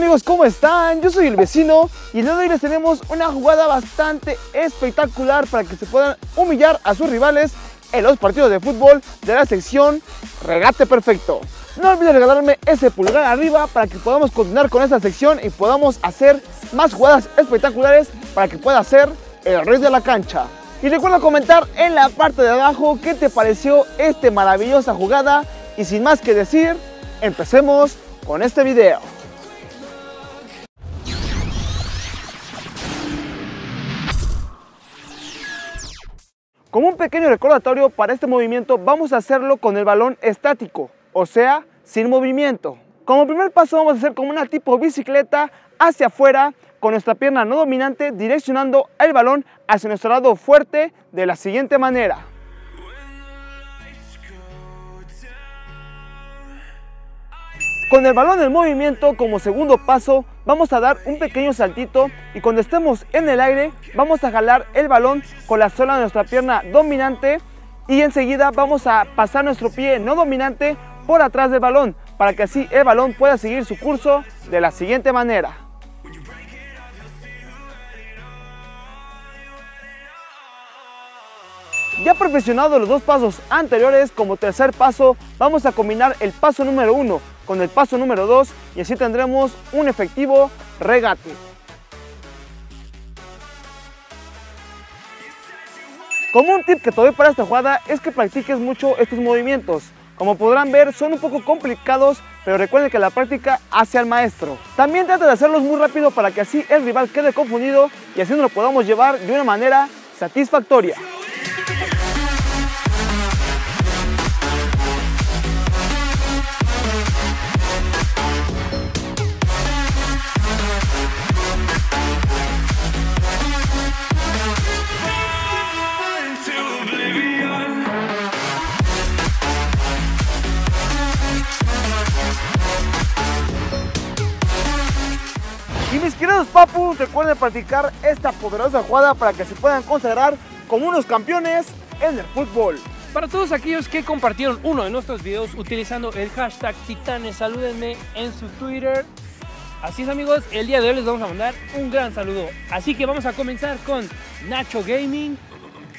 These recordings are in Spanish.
amigos, ¿cómo están? Yo soy el vecino y el día de hoy les tenemos una jugada bastante espectacular para que se puedan humillar a sus rivales en los partidos de fútbol de la sección Regate Perfecto. No olviden regalarme ese pulgar arriba para que podamos continuar con esta sección y podamos hacer más jugadas espectaculares para que pueda ser el rey de la cancha. Y recuerda comentar en la parte de abajo qué te pareció esta maravillosa jugada y sin más que decir, empecemos con este video. Como un pequeño recordatorio para este movimiento vamos a hacerlo con el balón estático, o sea, sin movimiento. Como primer paso vamos a hacer como una tipo bicicleta hacia afuera con nuestra pierna no dominante direccionando el balón hacia nuestro lado fuerte de la siguiente manera. Con el balón en movimiento como segundo paso vamos a dar un pequeño saltito y cuando estemos en el aire vamos a jalar el balón con la sola de nuestra pierna dominante y enseguida vamos a pasar nuestro pie no dominante por atrás del balón para que así el balón pueda seguir su curso de la siguiente manera. Ya perfeccionados los dos pasos anteriores, como tercer paso vamos a combinar el paso número 1 con el paso número 2 y así tendremos un efectivo regate. Como un tip que te doy para esta jugada es que practiques mucho estos movimientos. Como podrán ver son un poco complicados, pero recuerden que la práctica hace al maestro. También trata de hacerlos muy rápido para que así el rival quede confundido y así nos lo podamos llevar de una manera satisfactoria. Mis queridos papus, recuerden practicar esta poderosa jugada para que se puedan consagrar como unos campeones en el fútbol. Para todos aquellos que compartieron uno de nuestros videos utilizando el hashtag Titanes, salúdenme en su Twitter. Así es amigos, el día de hoy les vamos a mandar un gran saludo. Así que vamos a comenzar con Nacho Gaming.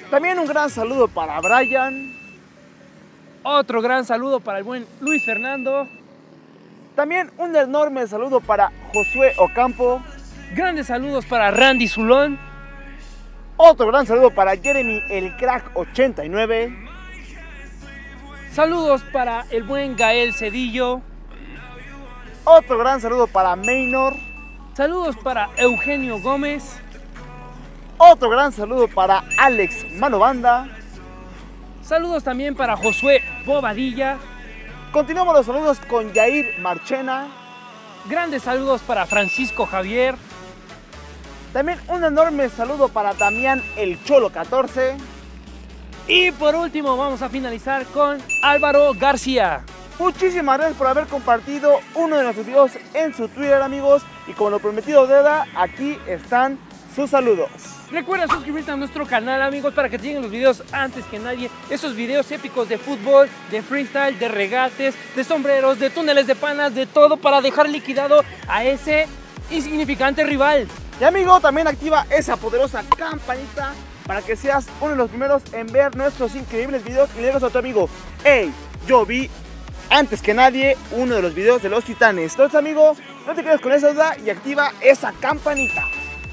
También un gran saludo para Brian. Otro gran saludo para el buen Luis Fernando. También un enorme saludo para Josué Ocampo. Grandes saludos para Randy Zulón. Otro gran saludo para Jeremy el Crack 89. Saludos para el buen Gael Cedillo. Otro gran saludo para Maynor. Saludos para Eugenio Gómez. Otro gran saludo para Alex Manobanda. Saludos también para Josué Bobadilla. Continuamos los saludos con Jair Marchena. Grandes saludos para Francisco Javier. También un enorme saludo para Tamián El Cholo 14. Y por último vamos a finalizar con Álvaro García. Muchísimas gracias por haber compartido uno de nuestros videos en su Twitter amigos. Y como lo prometido deuda, aquí están sus saludos. Recuerda suscribirte a nuestro canal amigos para que te lleguen los videos antes que nadie. Esos videos épicos de fútbol, de freestyle, de regates, de sombreros, de túneles de panas, de todo para dejar liquidado a ese insignificante rival. Y amigo, también activa esa poderosa campanita para que seas uno de los primeros en ver nuestros increíbles videos y le digas a tu amigo: hey, yo vi antes que nadie uno de los videos de los Titanes. Entonces amigo, no te quedes con esa duda y activa esa campanita.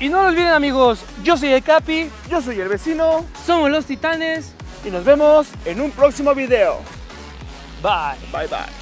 Y no lo olviden amigos, yo soy el Capi, yo soy el vecino, somos los Titanes y nos vemos en un próximo video. Bye. Bye bye.